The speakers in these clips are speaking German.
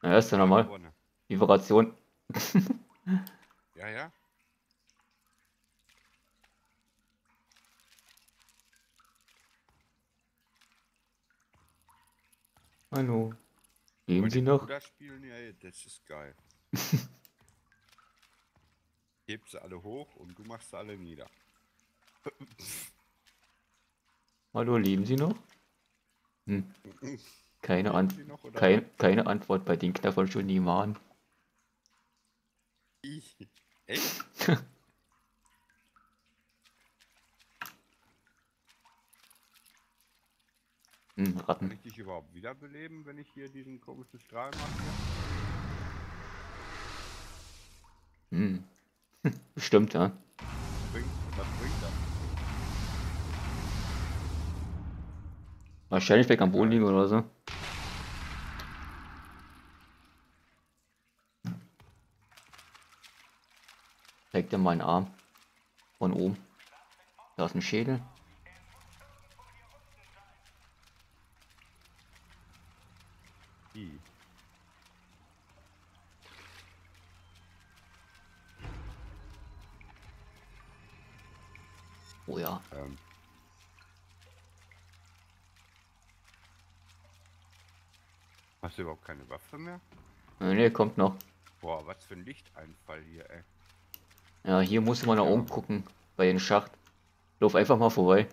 Na, hörst du nochmal? Vibration. Ja, ja. Hallo. Geben Sie noch? Das spielen, ja, das ist geil. Heb sie alle hoch und du machst sie alle nieder. Hallo, leben Sie noch? Hm. Keine Antwort bei den Knappern schon nie waren. Echt? Ratten. Kann ich dich überhaupt wiederbeleben, wenn ich hier diesen komischen Strahl mache? Hm. Bestimmt, ja. Was bringt das? Wahrscheinlich weg am Boden liegen oder so. Zeigt dir meinen Arm. Von oben. Da ist ein Schädel. Oh ja. Hast du überhaupt keine Waffe mehr? Ne, kommt noch. Boah, was für ein Lichteinfall hier, ey. Ja, hier muss man nach oben gucken, bei den Schacht. Lauf einfach mal vorbei.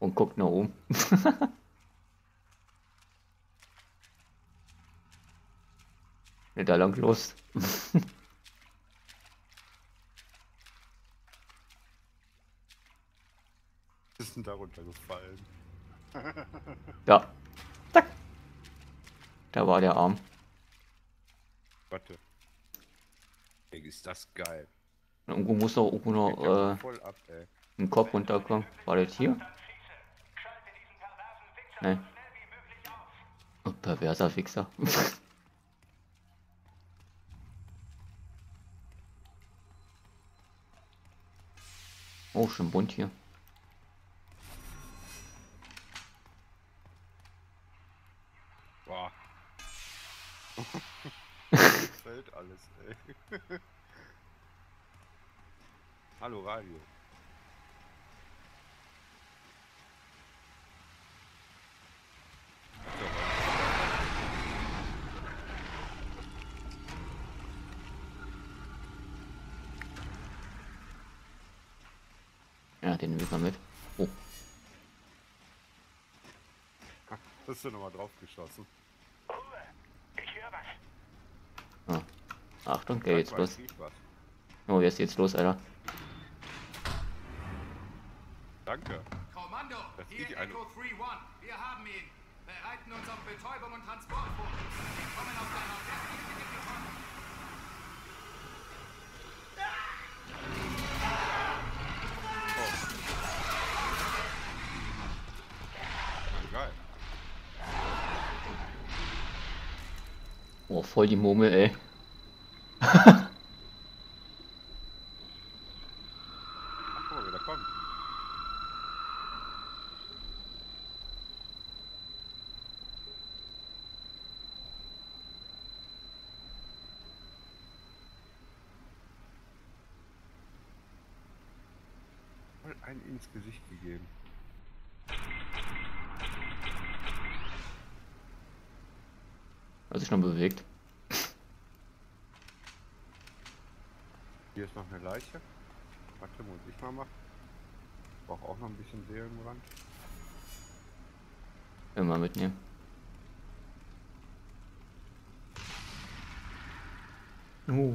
Und guckt nach oben. Da lang los. Ist denn da runtergefallen? Da. Zack. Da war der Arm. Warte. Ey, ist das geil. Und irgendwo muss doch irgendwo noch ein Kopf runterkommen. War das hier? Nein. Oh, perverser Wichser. Oh, schon bunt hier. Boah. Fällt alles, ey. Hallo, Radio. Den nehmen wir mit. Oh. Hast du nochmal drauf geschossen? Ruhe. Ich höre was. Ah. Achtung, geht jetzt los. Oh, jetzt geht's los, Alter. Danke. Kommando, hier Echo 3-1. Wir haben ihn. Bereiten uns auf Betäubung und Transport vor. Wir kommen auf deiner Fährte. Oh, voll die Murmel, ey. Ach, guck mal, da kommt. Voll einen ins Gesicht gegeben. Hat sich noch bewegt. Hier ist noch eine Leiche. Warte, muss ich mal machen. Brauche auch noch ein bisschen Seelenbrand. Immer mitnehmen. Cool.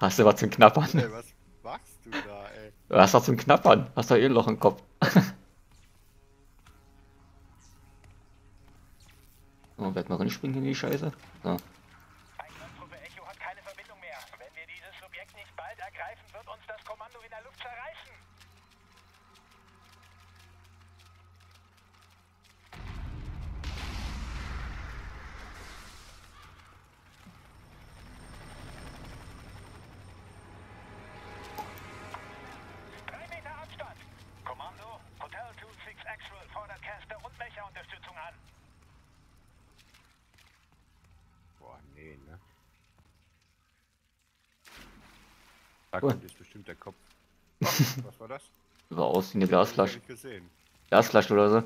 Hast du was zum Knappern? Ey, was machst du da, ey? Du hast was zum Knappern. Hast du eh ein Loch im Kopf. So, werd mal reinspringen in die Scheiße. So. Einsatzgruppe Echo hat keine Verbindung mehr. Wenn wir dieses Subjekt nicht bald ergreifen, wird uns das Kommando in der Luft zerreißen. gehen, ne? Da kommt jetzt bestimmt der Kopf. Was war das? Über außen eine Glasflasche. Glasflasche oder so.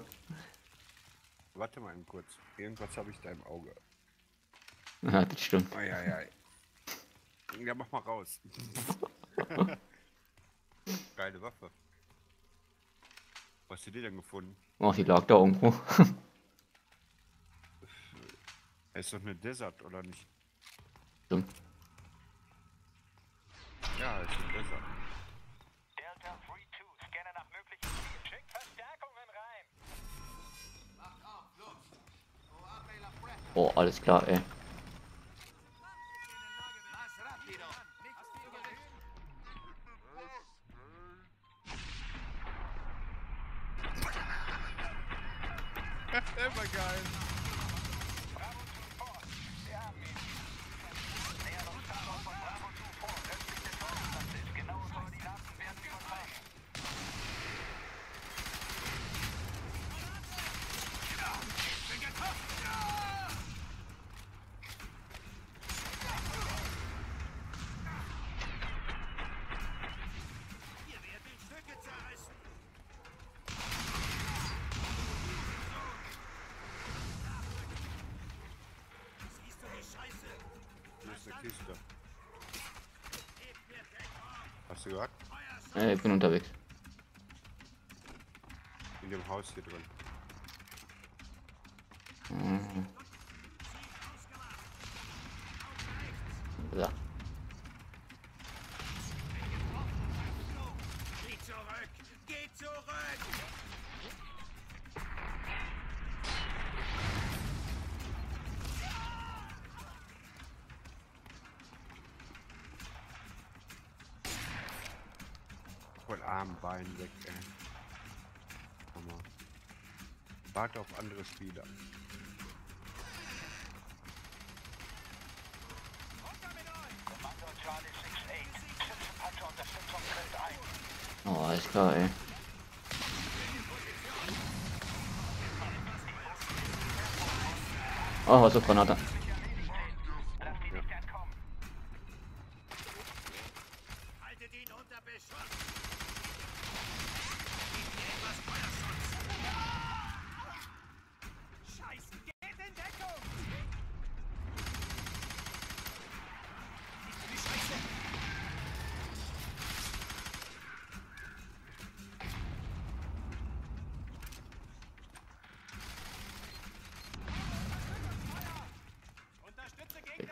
Warte mal kurz. Irgendwas habe ich da im Auge. Ja, das stimmt. Ei, ei, ei. Ja, mach mal raus. Geile Waffe. Was hast du dir denn gefunden? Ach, die lag da irgendwo. Ist doch eine Desert, oder nicht? Stimmt. Ja, ist eine Desert. Delta 3-2, scanne nach möglichen Zielen, schickt Verstärkungen rein. Macht auf, los. Oh, alles klar, ey. Immer geil. Kiste. Hast du gehört? Ich bin unterwegs. In dem Haus hier drin. Mhm. Ja. Geh zurück! Geh zurück! Bein weg, ey. Hammer. Warte auf andere Spieler. Oh, alles klar, ey. Oh, was für Granate.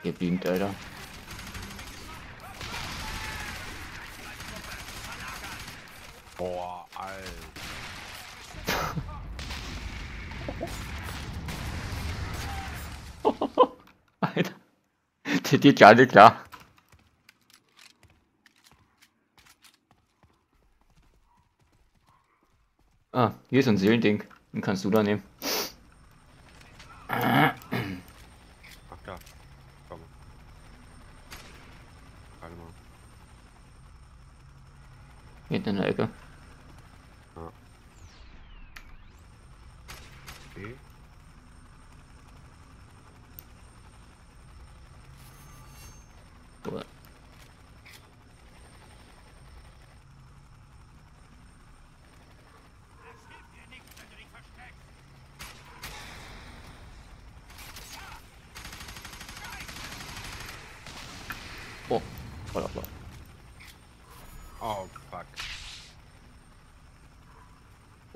Gebeamt, Alter. Boah, Alter. Alter. Das geht ja nicht klar. Ah, hier ist ein Seelending. Den kannst du da nehmen. Hinten in der Ecke. Ja. Okay. Cool. Oh, voll auf.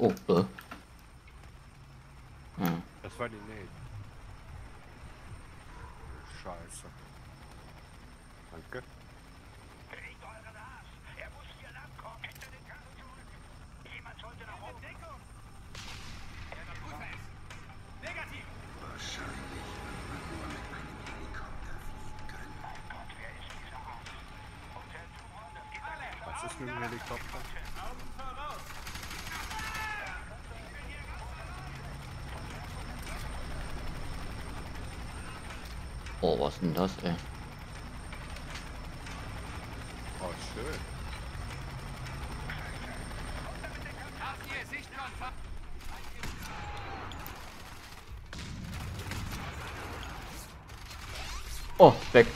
Oh, fuck. Oh, Das war die Nähe. Scheiße. Danke. Kriegt euren Arsch. Er muss hier langkommen. Hinter den Karren zurück. Jemand sollte nach oben. Deckung. Er wird gut sein. Negativ. Wahrscheinlich wird man nur mit einem Helikopter fliegen können. Mein Gott, wer ist dieser Haus? Und der Tumor, das geht alle. Was ist mit dem Helikopter? Oh, was denn das, ey? Oh, schön. Oh, weg.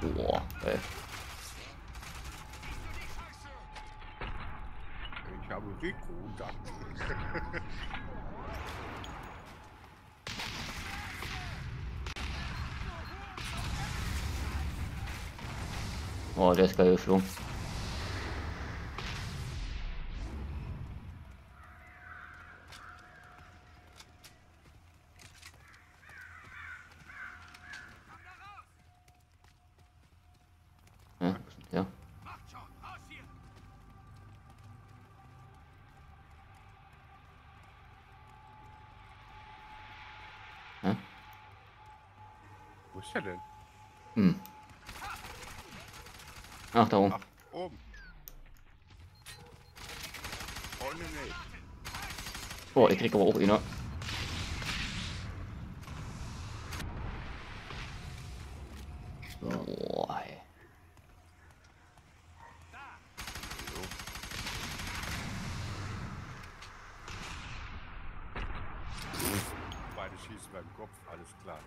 Boah, ey. Ich habe Rico da. Oh, der ist geil geflogen. Ja. Hm? Wo ist er denn? Hm. Ach, da oben. Ach, oben. Oh, nee, nee. Oh, ich krieg aber auch ihn, ne? Boah, ey. Beide schießen beim Kopf, alles klar.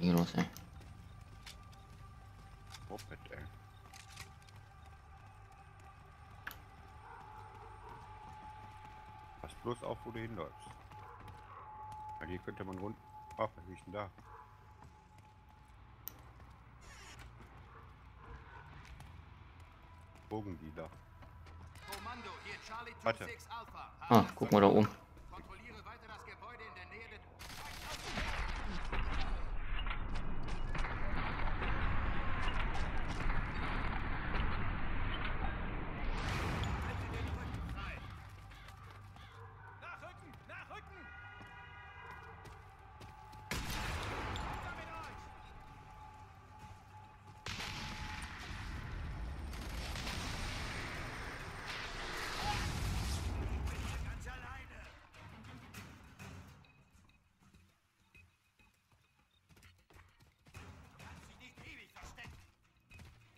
Hier los, ey. Moped, ey. Pass bloß auf, wo du hinläufst. Weil hier könnte man rund... Ach, was ist denn da? Bogendealer. Kommando, hier Charlie 26 Alpha. Ah, guck mal da oben. Kontrolliere weiter das Gebäude in der Nähe des...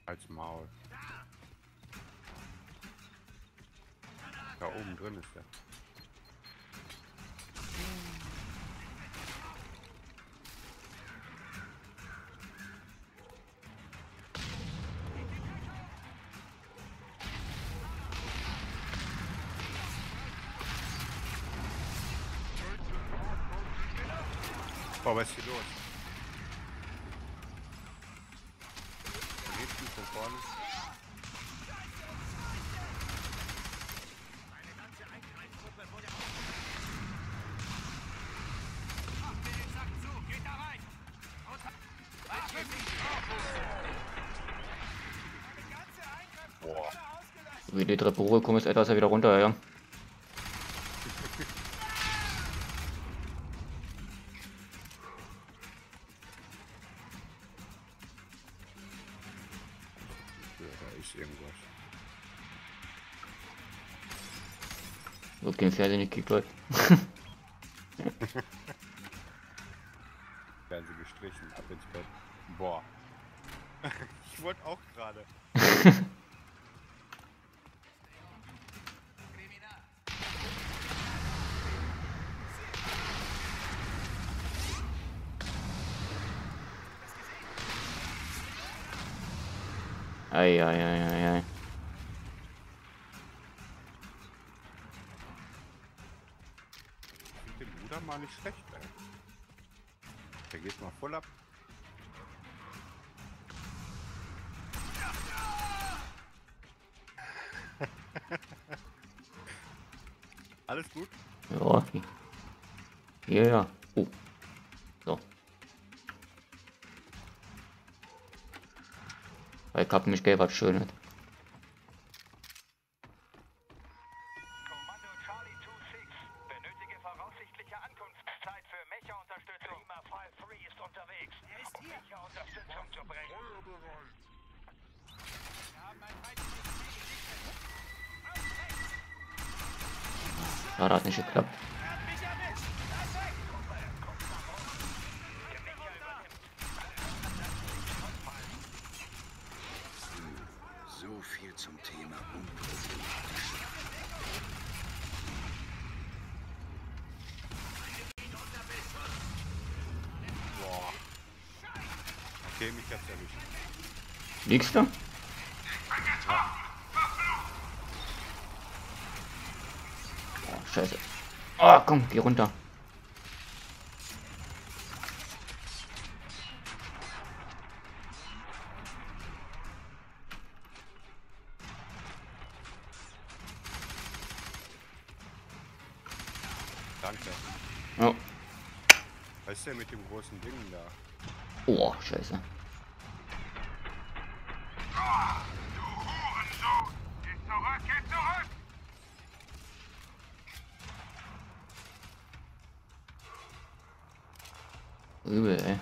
Als Maul. Da oben drin ist der. Oh, was ist hier los? Von vorne. Eine ganze Eingreifgruppe wurde aufgenommen. Macht mir den Sack zu, geht da rein! Boah. Wie die Treppe hochgekommen ist, etwas er wieder runter, ja. Irgendwas. Okay, Fernsehen nicht gekickt, Leute. Fernsehen gestrichen, ab ins Bett. Boah. Ich wollte auch gerade. Ei, ei, ei, ei, ei. Ich finde den Bruder mal nicht schlecht, ey. Der geht mal voll ab. Alles gut? Ja. Ja, ja. Oh. So. Weil ich hab mich gelb was Schönes. Kommando Charlie 26, benötige voraussichtliche Ankunftszeit für Mecha-Unterstützung. Lima 53 unter Beschuss zu bringen. Wir haben ein heiliges Ziel. Hat nicht geklappt. So viel zum Thema unproblematisch. Okay, mich hat's erwischt. Liegst du? Oh, scheiße. Oh, komm, geh runter. Danke. Oh. Was ist denn mit dem großen Ding da? Oh, scheiße. Übel, ey.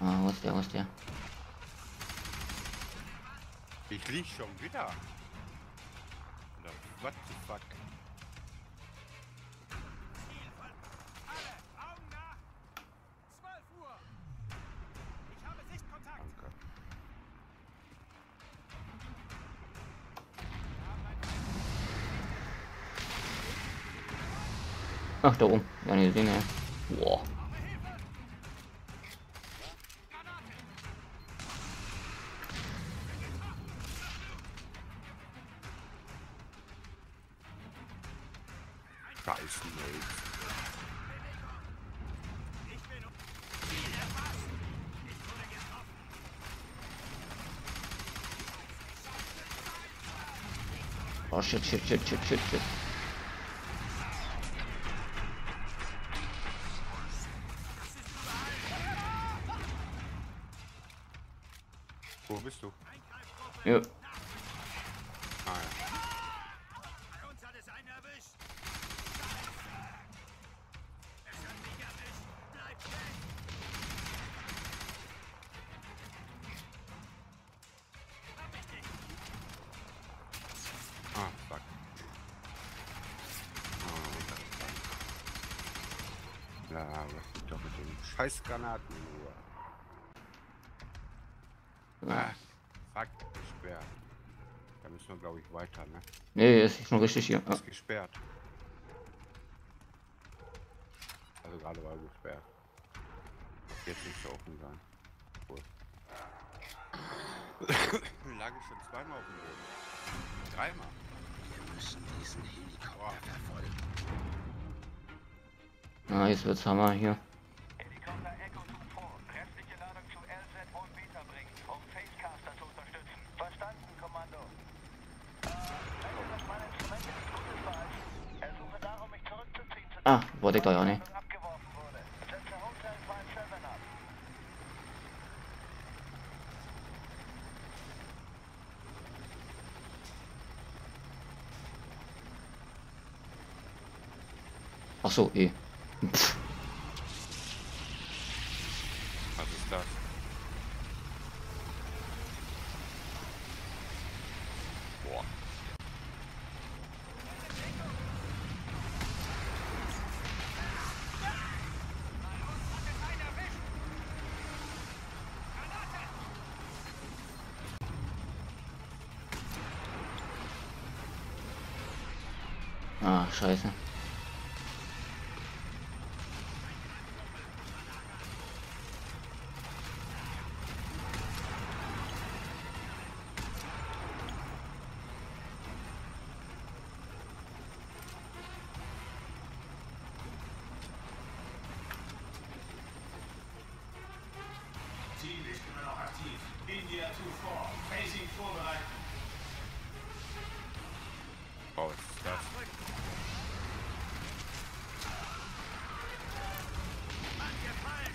Ah, wo ist der, wo ist der? Ich lieg schon wieder. What the fuck? Ach, da oben. Ja, ne, Dinge. Boah. Scheiße, ey. Oh, shit. Wo bist du? Ja. Ah, ja. Bei uns hat es einen erwischt. Es hat mich erwischt. Bleib stehen. Hab ich dich. Ah, fuck. Oh, ja, was geht doch mit den Scheißgranaten nur? Ah, fuck, gesperrt. Da müssen wir, glaube ich, weiter, ne? Nee, ist schon richtig hier. Ist gesperrt. Also gerade war gesperrt. Jetzt nicht so offen sein. Cool. Lag ich schon zweimal auf dem Boden. Dreimal. Wir müssen diesen Helikopter verfolgen. Na, jetzt wird's Hammer hier. Ah, wollte ich doch ja nicht. Ach so, eh. Pff. Was ist das? Boah. Ah, scheiße. Team ist immer noch aktiv. India 2-4. Facing vorbereiten. Oh, was ist das? Angefallen!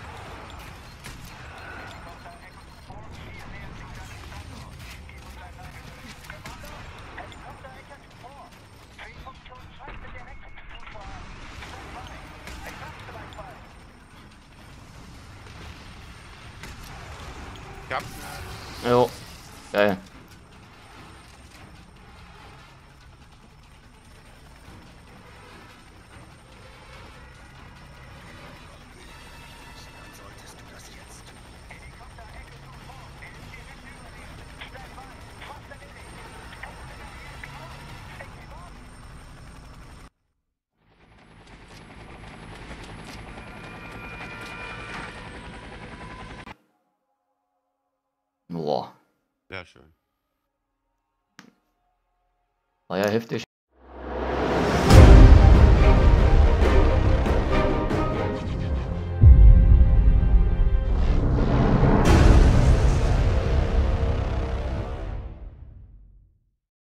Ja. Jo. Geil. Boah. Sehr schön. War ja heftig.